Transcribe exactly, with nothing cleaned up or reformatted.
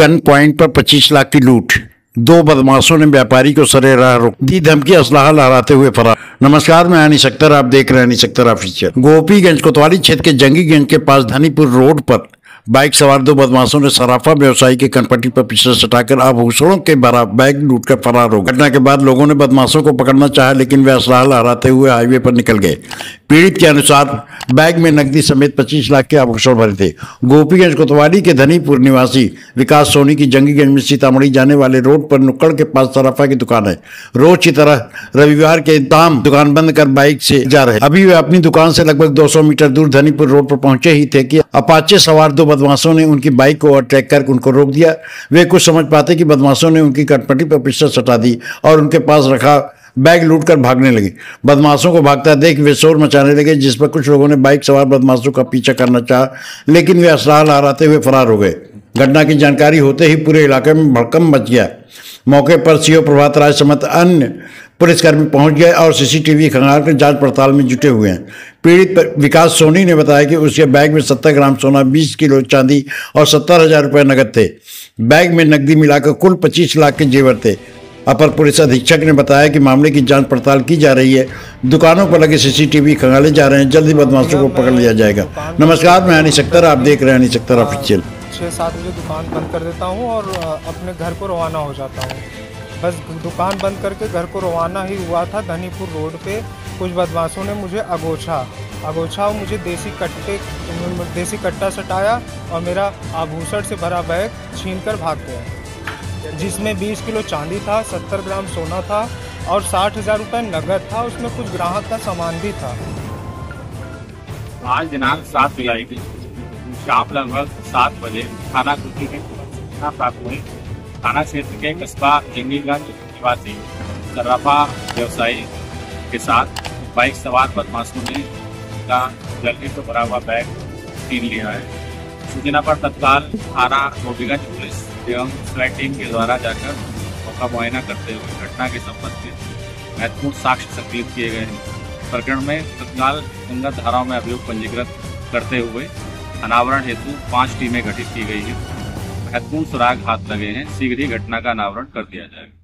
Gun point पर पच्चीस लाख की लूट, दो बदमाशों ने व्यापारी को सरेराह रोक दी, धमकी, असलाहा लहराते हुए फरार। नमस्कार, मैं अनीस अख्तर, आप देख रहे हैं अनीस अख्तर ऑफिशियल। गोपीगंज कोतवाली क्षेत्र के जंगीगंज के पास धनीपुर रोड पर बाइक सवार दो बदमाशों ने सराफा व्यवसायी के कनपट्टी पर पीछे से हटाकर आभूषणों के भरा बैग लूट कर फरार हो गए। घटना के बाद लोगों ने बदमाशों को पकड़ना चाहा, लेकिन वे असलाह लहराते हुए हाईवे पर निकल गए। पीड़ित के अनुसार बैग में नकदी समेत पच्चीस लाख के आभूषण भरे थे। गोपीगंज कोतवाली के धनीपुर निवासी विकास सोनी की जंगीगंज में सीतामढ़ी जाने वाले रोड पर नुक्कड़ के पास सराफा की दुकान है। रोज की तरह रविवार के शाम दुकान बंद कर बाइक से जा रहे। अभी वे अपनी दुकान से लगभग दो सौ मीटर दूर धनीपुर रोड पर पहुंचे ही थे कि अपाचे सवार दो बदमाशों ने उनकी बाइक को अटैक कर उनको रोक दिया। वे कुछ समझ पाते कि बदमाशों ने उनकी कटपटी पर पिस्टल सटा दी और उनके पास रखा बैग लूट कर भागने लगे। बदमाशों को भागता देख वे शोर मचाने लगे, जिस पर कुछ लोगों ने बाइक सवार बदमाशों का पीछा करना चाहा, लेकिन वे असलाह लहराते हुए फरार हो गए। घटना की जानकारी होते ही पूरे इलाके में भड़कम मच गया। मौके पर सीओ प्रभात राज समेत अन्य पुलिसकर्मी पहुंच गए और सीसीटीवी खंगाल कर जांच पड़ताल में जुटे हुए हैं। पीड़ित विकास सोनी ने बताया कि उसके बैग में सत्तर ग्राम सोना, बीस किलो चांदी और सत्तर हजार रुपये नकद थे। बैग में नकदी मिलाकर कुल पच्चीस लाख के जेवर थे। अपर पुलिस अधीक्षक ने बताया कि मामले की जांच पड़ताल की जा रही है, दुकानों पर लगे सीसीटीवी खंगाले जा रहे हैं, जल्दी बदमाशों को पकड़ लिया जाएगा। नमस्कार, मैं अनीस अख्तर, आप देख रहे हैं अनीस अख्तर ऑफिशियल। छः सात बजे दुकान बंद कर देता हूँ और अपने घर को रवाना हो जाता हूँ। बस दुकान बंद करके घर को रवाना ही हुआ था, धनीपुर रोड पे कुछ बदमाशों ने मुझे अगोछा अगोछा मुझे देसी कट्टे देसी कट्टा सटाया और मेरा आभूषण से भरा बैग छीनकर भाग गया, जिसमें बीस किलो चांदी था, सत्तर ग्राम सोना था और साठ हज़ार रुपये नकद था। उसमें कुछ ग्राहक का सामान भी था। आज दिनांक सात जुलाई की शाम लगभग सात बजे थाना कुटी के थाना प्राथमिक थाना क्षेत्र के कस्बा जंगीगंज निवासी सराफा व्यवसायी के साथ बाइक सवार बदमाशों ने का जलने से भरा हुआ बैग छीन लिया है। सूचना पर तत्काल थाना गोपीगंज पुलिस एवं स्क्वाड टीम के द्वारा जाकर मौका मुआयना करते हुए घटना के संबंध में महत्वपूर्ण साक्ष्य संकलित किए गए। प्रकरण में तत्काल संगत धाराओं में अभियोग पंजीकृत करते हुए अनावरण हेतु पांच टीमें गठित की गई हैं। महत्वपूर्ण सुराग हाथ लगे हैं, शीघ्र ही घटना का अनावरण कर दिया जाएगा।